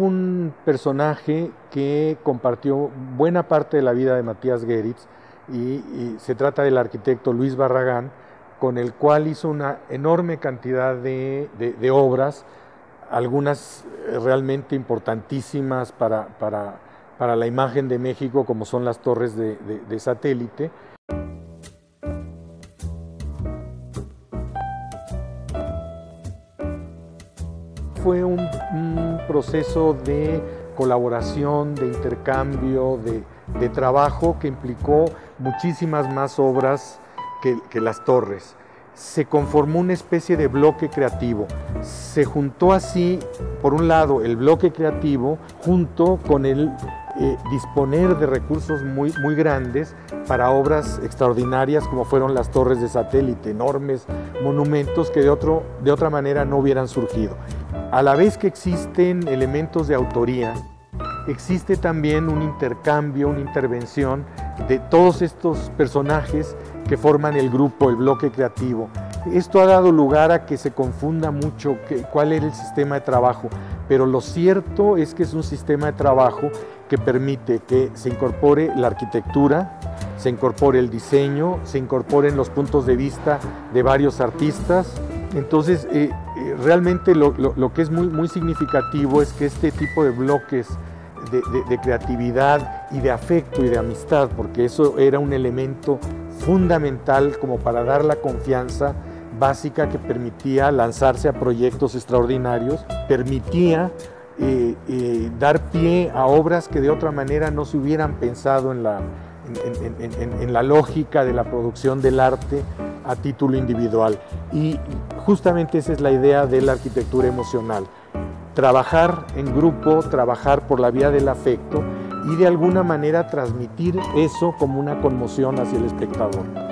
un personaje que compartió buena parte de la vida de Mathias Goeritz y se trata del arquitecto Luis Barragán, con el cual hizo una enorme cantidad de obras, algunas realmente importantísimas para la imagen de México, como son las torres de satélite. Fue un proceso de colaboración, de intercambio, de trabajo que implicó muchísimas más obras que las torres. Se conformó una especie de bloque creativo. Se juntó así, por un lado, el bloque creativo junto con el disponer de recursos muy grandes para obras extraordinarias como fueron las torres de satélite, enormes monumentos que de otra manera no hubieran surgido. A la vez que existen elementos de autoría, existe también un intercambio, una intervención de todos estos personajes que forman el grupo, el bloque creativo. Esto ha dado lugar a que se confunda mucho cuál era el sistema de trabajo, pero lo cierto es que es un sistema de trabajo que permite que se incorpore la arquitectura, se incorpore el diseño, se incorporen los puntos de vista de varios artistas. Entonces, realmente lo que es muy significativo es que este tipo de bloques de creatividad y de afecto y de amistad, porque eso era un elemento fundamental como para dar la confianza básica que permitía lanzarse a proyectos extraordinarios, permitía dar pie a obras que de otra manera no se hubieran pensado en la lógica de la producción del arte a título individual. Y justamente esa es la idea de la arquitectura emocional: trabajar en grupo, trabajar por la vía del afecto y de alguna manera transmitir eso como una conmoción hacia el espectador.